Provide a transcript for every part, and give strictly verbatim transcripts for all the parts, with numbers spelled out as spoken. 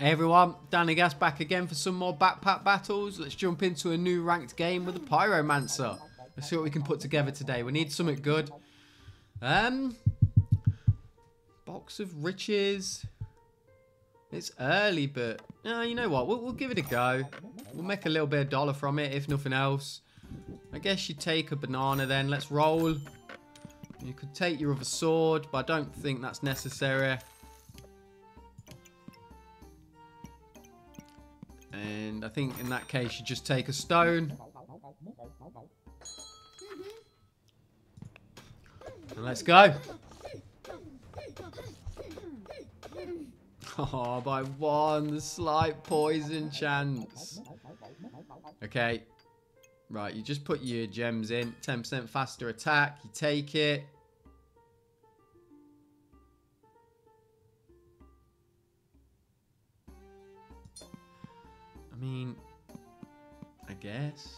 Hey everyone, Danagast back again for some more backpack battles. Let's jump into a new ranked game with a Pyromancer. Let's see what we can put together today. We need something good. Um, box of riches. It's early, but uh, you know what? We'll, we'll give it a go. We'll make a little bit of dollar from it, if nothing else. I guess you take a banana then. Let's roll. You could take your other sword, but I don't think that's necessary. And I think in that case, you just take a stone. And let's go. Oh, by one, the slight poison chance. Okay. Right, you just put your gems in. ten percent faster attack. You take it. I mean, I guess.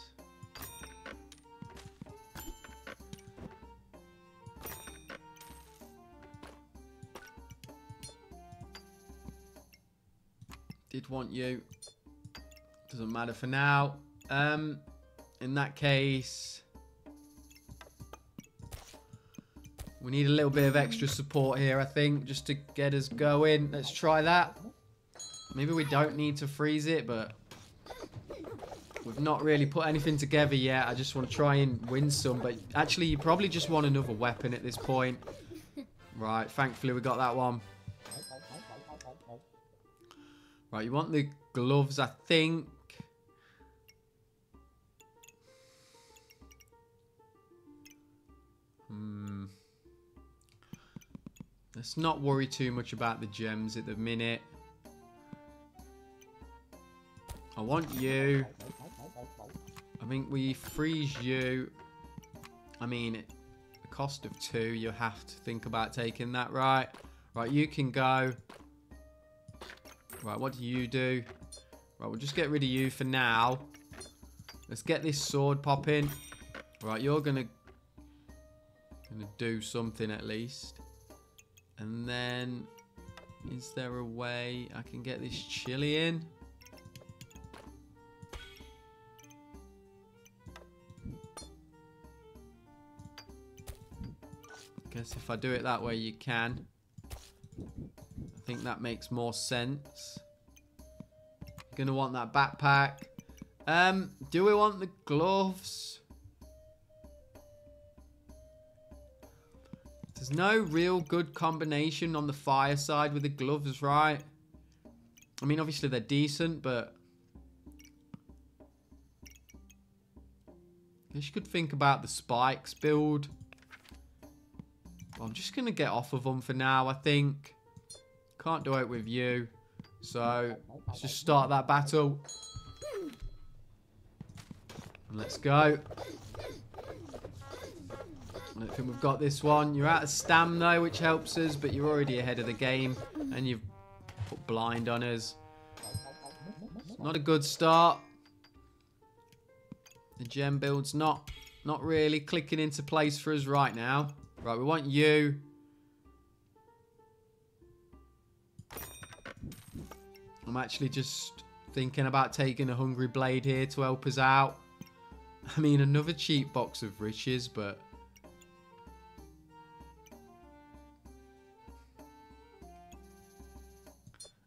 Did want you. Doesn't matter for now. Um... In that case, we need a little bit of extra support here, I think, just to get us going. Let's try that. Maybe we don't need to freeze it, but we've not really put anything together yet. I just want to try and win some, but actually, you probably just want another weapon at this point. Right, thankfully, we got that one. Right, you want the gloves, I think. Hmm. Let's not worry too much about the gems at the minute. I want you. I think we freeze you. I mean, at the cost of two, you have to think about taking that, right? Right, you can go. Right, what do you do? Right, we'll just get rid of you for now. Let's get this sword popping. Right, you're going to... Gonna do something at least. And then, is there a way I can get this chili in? Guess if I do it that way, you can. I think that makes more sense. Gonna want that backpack. Um, do we want the gloves? There's no real good combination on the fire side with the gloves, right? I mean, obviously they're decent, but... I guess you could think about the spikes build. Well, I'm just going to get off of them for now, I think. Can't do it with you. So, let's just start that battle. And let's go. I don't think we've got this one. You're out of stam though, which helps us, but you're already ahead of the game and you've put blind on us. Not a good start. The gem build's not not really clicking into place for us right now. Right, we want you. I'm actually just thinking about taking a hungry blade here to help us out. I mean, another cheap box of riches, but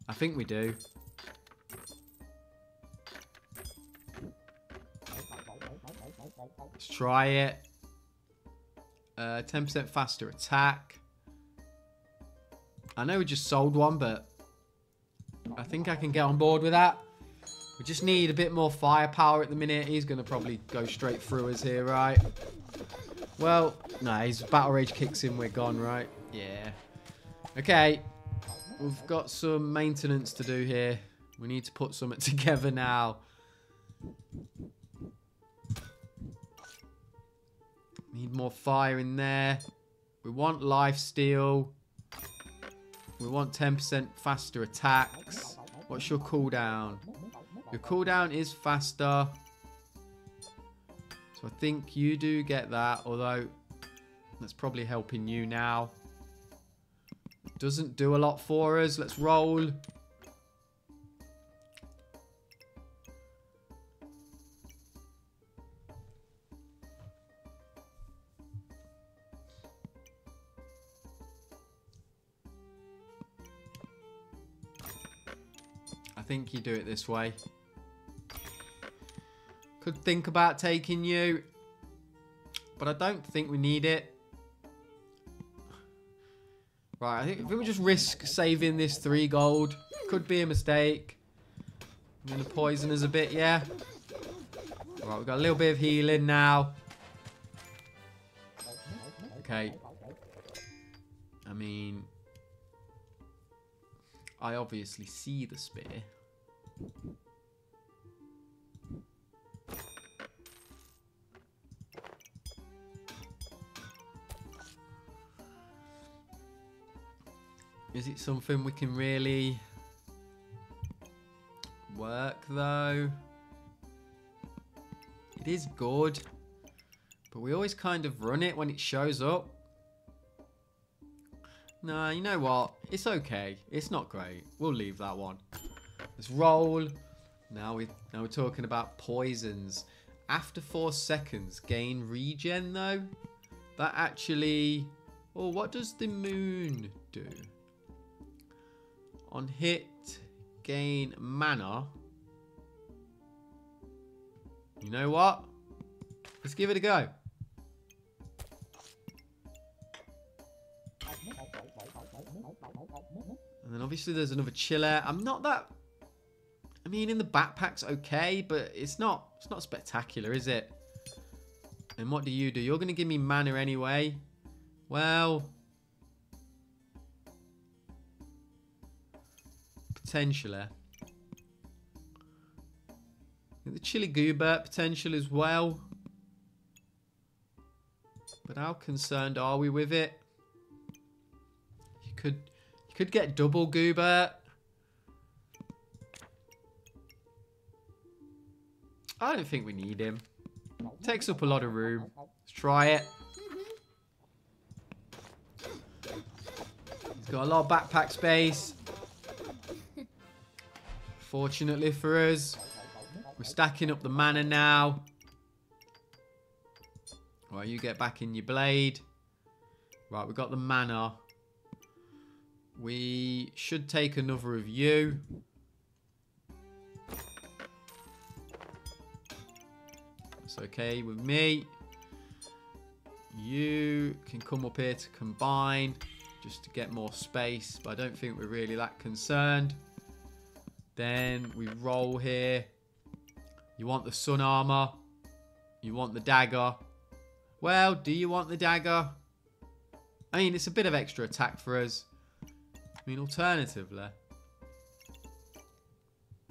I think we do. Let's try it. Uh, ten percent faster attack. I know we just sold one, but I think I can get on board with that. We just need a bit more firepower at the minute. He's going to probably go straight through us here, right? Well, no, his battle rage kicks in. We're gone, right? Yeah. Okay. We've got some maintenance to do here. We need to put something together now. Need more fire in there. We want lifesteal. We want ten percent faster attacks. What's your cooldown? Your cooldown is faster. So I think you do get that, although that's probably helping you now. Doesn't do a lot for us. Let's roll. think you do it this way. Could think about taking you, but I don't think we need it. Right, I think if we just risk saving this three gold, could be a mistake. I'm going to poison us a bit, yeah. Right, we've got a little bit of healing now. Okay. I mean, I obviously see the spear. Is it something we can really work, though? It is good, but we always kind of run it when it shows up. Nah, you know what? It's okay. It's not great. We'll leave that one. Let's roll. Now, we, now we're talking about poisons. After four seconds, gain regen, though. That actually... Oh, what does the moon do? On hit, gain mana. You know what? Let's give it a go. And then obviously there's another chiller. I'm not that... I mean, in the backpack's okay, but it's not it's not spectacular, is it? And what do you do? You're going to give me mana anyway. Well... potentially. The chili goobert potential as well. But how concerned are we with it? You could... Could get double goobert. I don't think we need him. Takes up a lot of room. Let's try it. He's got a lot of backpack space. Fortunately for us, we're stacking up the mana now. Right, you get back in your blade. Right, we've got the mana. We should take another of you. That's okay with me. You can come up here to combine just to get more space, but I don't think we're really that concerned. Then we roll here. You want the sun armor. You want the dagger. Well, do you want the dagger? I mean, it's a bit of extra attack for us. I mean, alternatively,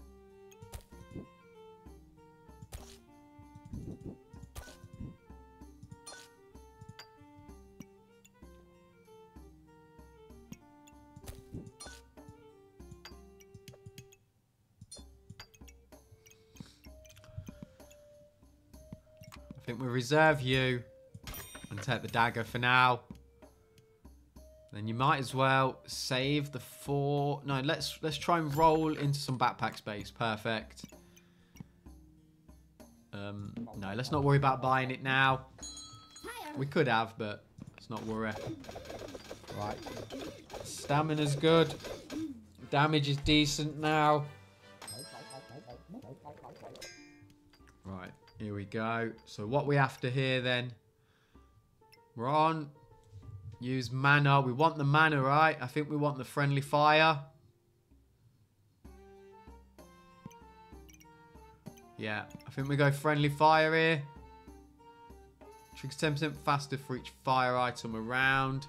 I think we reserve you and take the dagger for now. Then you might as well save the four. No, let's let's try and roll into some backpack space. Perfect. Um, no, let's not worry about buying it now. We could have, but let's not worry. Right. Stamina's good. Damage is decent now. Right, here we go. So what we after here then? We're on... Use mana. We want the mana, right? I think we want the friendly fire. Yeah, I think we go friendly fire here. Triggers ten percent faster for each fire item around.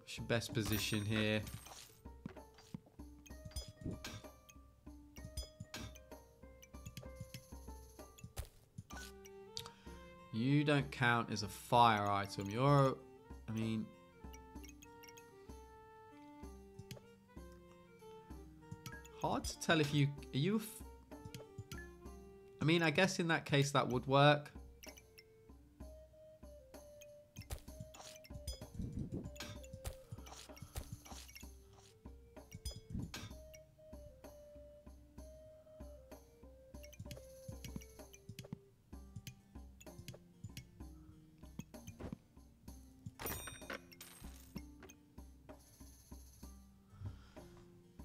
What's your best position here? You don't count as a fire item. You're, I mean, hard to tell if you, are you, f I mean, I guess in that case that would work.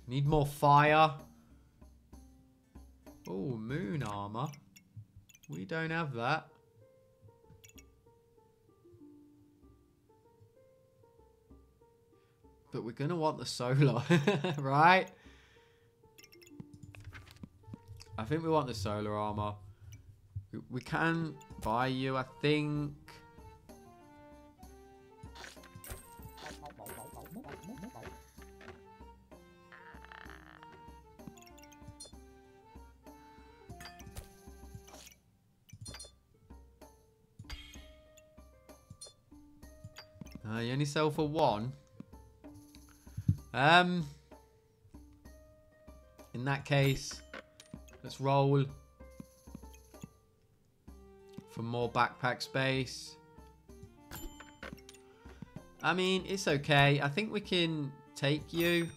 Need more fire. Oh, moon armor. We don't have that. But we're going to want the solar, right? I think we want the solar armor. We can buy you, I think. Uh, you only sell for one. Um, in that case, let's roll for more backpack space. I mean, it's okay. I think we can take you.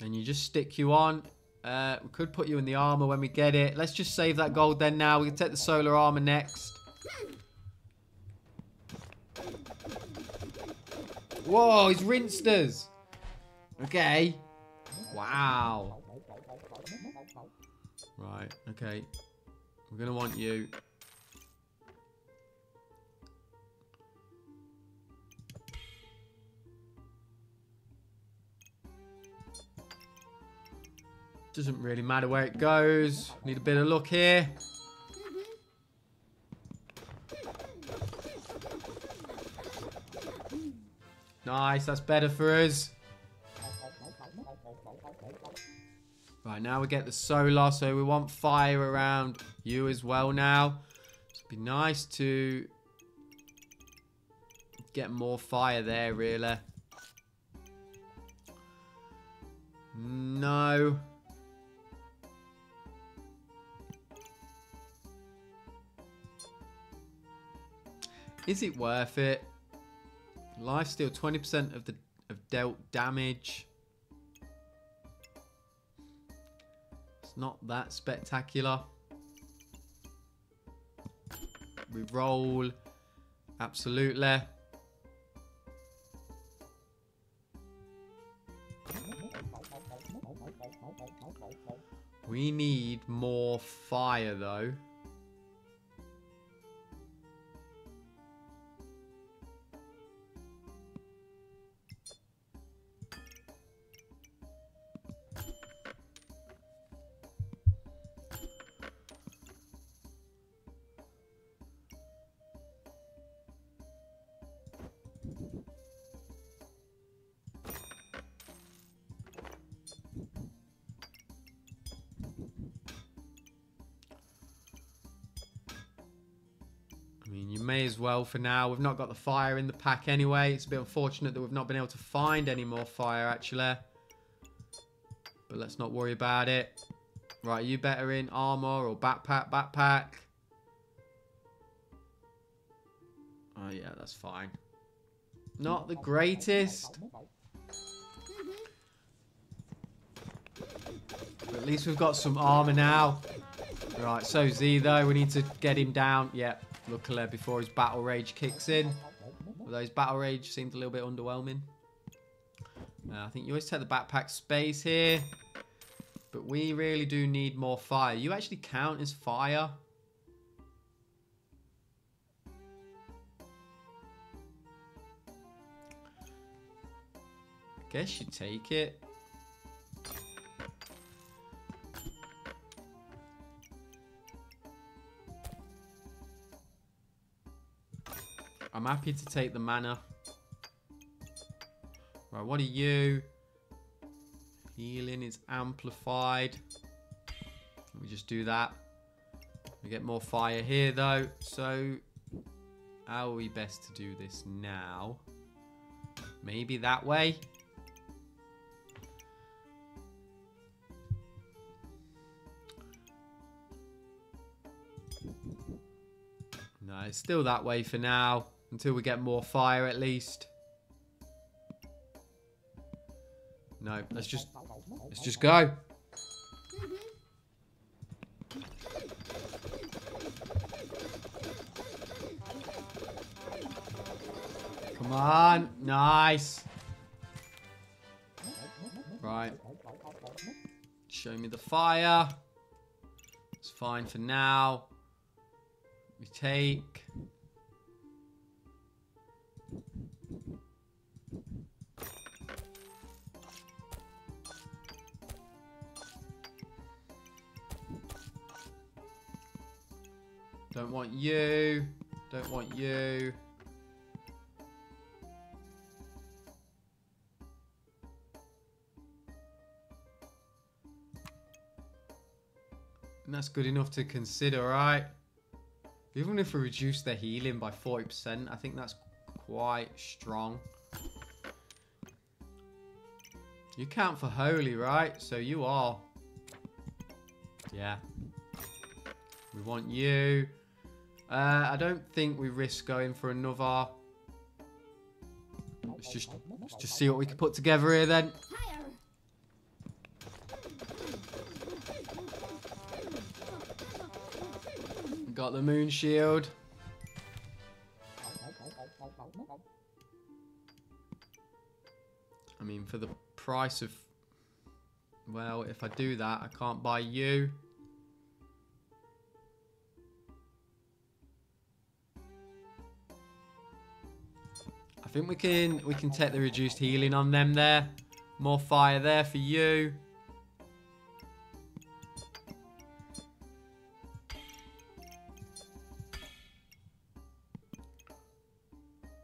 And you just stick you on. Uh, we could put you in the armor when we get it. Let's just save that gold then now. We can take the solar armor next. Whoa, he's rinsed us. Okay. Wow. Right, okay. We're going to want you. Doesn't really matter where it goes. Need a bit of luck here. Nice, that's better for us. Right, now we get the solar, so we want fire around you as well now. It'd be nice to get more fire there, really. No. Is it worth it? Lifesteal, twenty percent of the of dealt damage. It's not that spectacular. We roll. Absolutely. We need more fire though. May as well for now. We've not got the fire in the pack anyway. It's a bit unfortunate that we've not been able to find any more fire actually. But let's not worry about it. Right, are you better in armor or backpack? Backpack. Oh yeah, that's fine. Not the greatest. But at least we've got some armor now. Right, so Z though, we need to get him down. Yep. Luckily, before his battle rage kicks in. Although his battle rage seemed a little bit underwhelming. Uh, I think you always take the backpack space here. But we really do need more fire. You actually count as fire. I guess you take it. I'm happy to take the mana. Right, what are you? Healing is amplified. We just do that. We get more fire here though. So how are we best to do this now? Maybe that way. No, it's still that way for now. Until we get more fire, at least. No, let's just let's just go. Come on. Nice. Right. Show me the fire. It's fine for now. We take. Don't want you. Don't want you. And that's good enough to consider, right? Even if we reduce their healing by forty percent, I think that's quite strong. You count for holy, right? So you are. Yeah. We want you. Uh, I don't think we risk going for another. Let's just, let's just see what we can put together here then. Got the moon shield. I mean, for the price of... Well, if I do that, I can't buy you. I think we can we can take the reduced healing on them there. More fire there for you.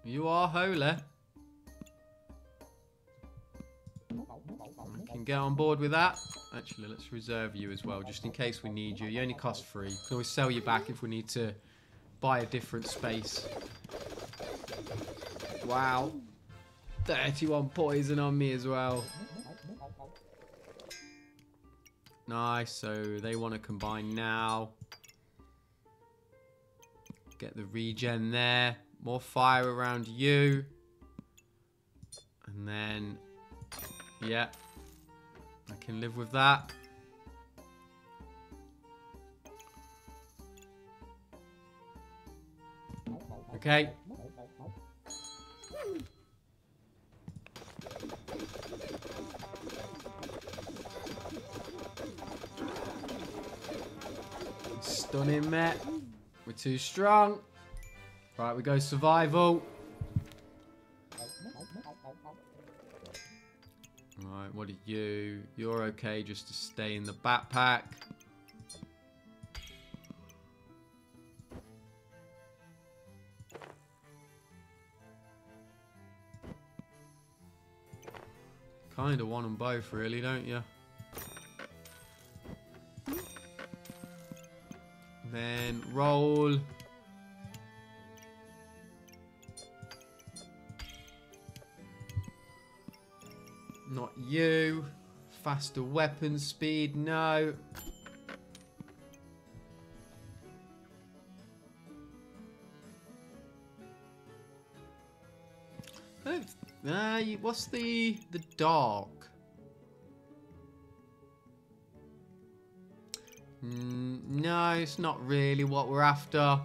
You are holy. We can get on board with that. Actually, let's reserve you as well, just in case we need you. You only cost three. We can always sell you back if we need to buy a different space. Wow. thirty-one poison on me as well. Nice. So they want to combine now. Get the regen there. More fire around you. And then, yeah. I can live with that. Okay. Stunning, mate. We're too strong. Right, we go survival. Right, what are you? You're okay just to stay in the backpack. Kind of want them both, really, don't you? Then roll. Not you. Faster weapon speed, no. Oh, uh, what's the the dark? Mm, no, it's not really what we're after.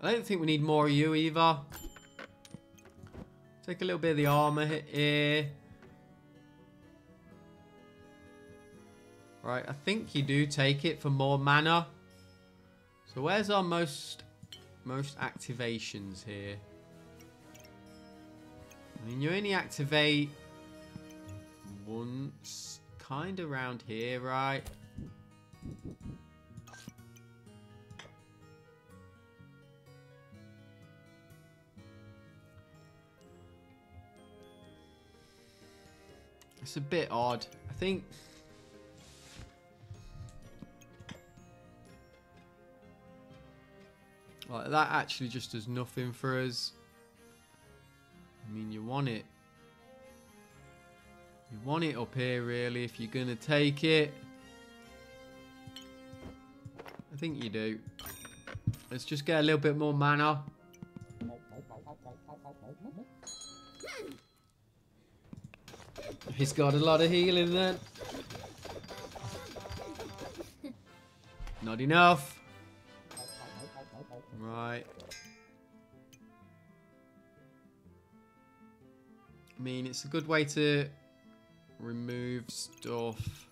I don't think we need more of you either. Take a little bit of the armor here. Right, I think you do take it for more mana. So where's our most most activations here? I mean, you only activate once, kind of around here, right? It's a bit odd. I think well, that actually just does nothing for us. I mean, you want it. You want it up here, really, if you're going to take it. I think you do. Let's just get a little bit more mana. He's got a lot of healing then. Not enough. Right. I mean, it's a good way to remove stuff.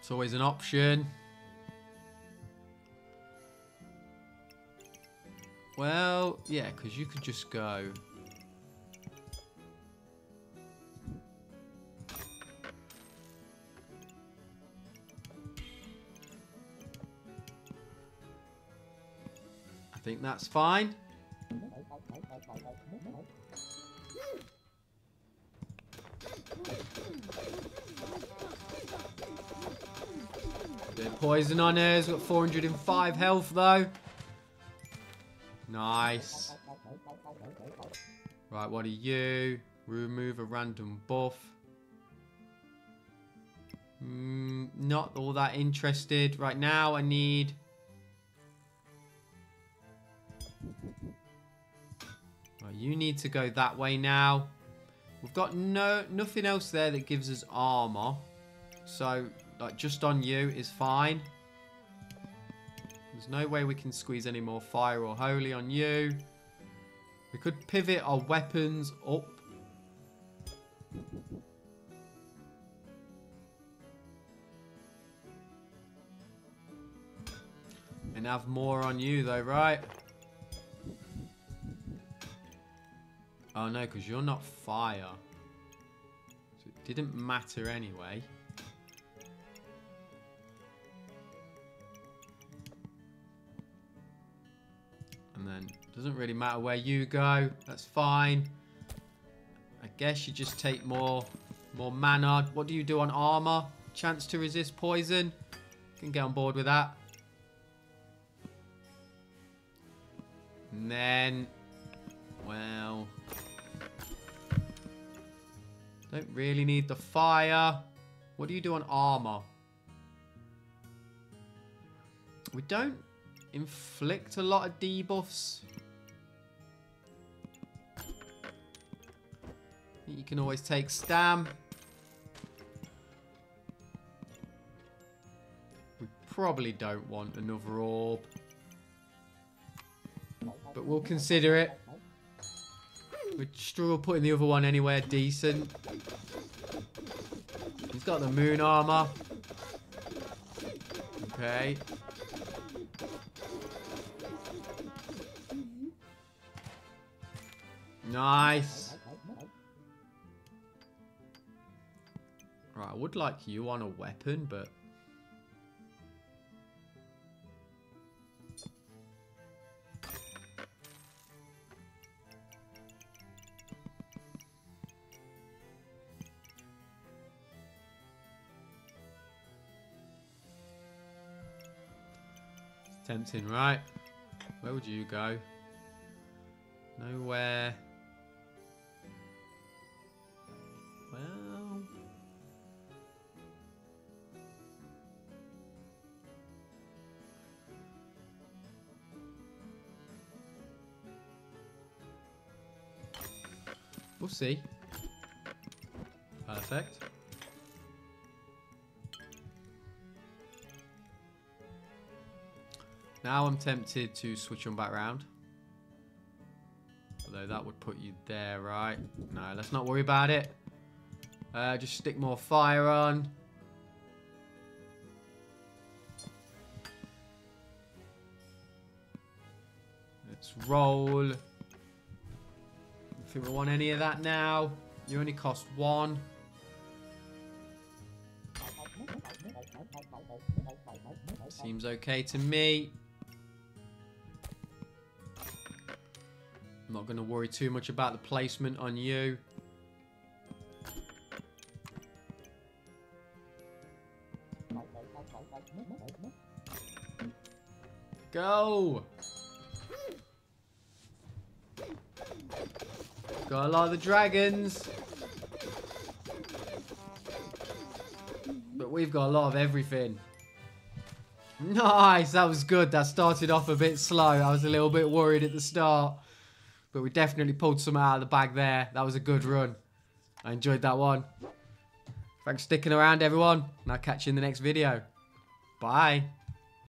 It's always an option. Well, yeah, because you could just go. I think that's fine. Poison on us. Got four hundred and five health though. Nice. Right, what are you? Remove a random buff. Mm, not all that interested. Right now I need... Right, you need to go that way now. We've got no nothing else there that gives us armor. So... Like, just on you is fine. There's no way we can squeeze any more fire or holy on you. We could pivot our weapons up. And have more on you though, right? Oh no, because you're not fire. So it didn't matter anyway. And then doesn't really matter where you go. That's fine. I guess you just take more more mana. What do you do on armor? Chance to resist poison. Can get on board with that. And then, well, don't really need the fire. What do you do on armor? We don't inflict a lot of debuffs. You can always take Stam. We probably don't want another orb, but we'll consider it. We'd struggle putting the other one anywhere decent. He's got the moon armor. Okay. Nice. Right, I would like you on a weapon, but... It's tempting, right? Where would you go? Nowhere... We'll see. Perfect. Now I'm tempted to switch them back round. Although that would put you there, right? No, let's not worry about it. Uh, just stick more fire on. Let's roll. I think we want any of that now. You only cost one. Seems okay to me. I'm not going to worry too much about the placement on you. Go! Got a lot of the dragons. But we've got a lot of everything. Nice. That was good. That started off a bit slow. I was a little bit worried at the start. But we definitely pulled some out of the bag there. That was a good run. I enjoyed that one. Thanks for sticking around, everyone, and I'll catch you in the next video. Bye.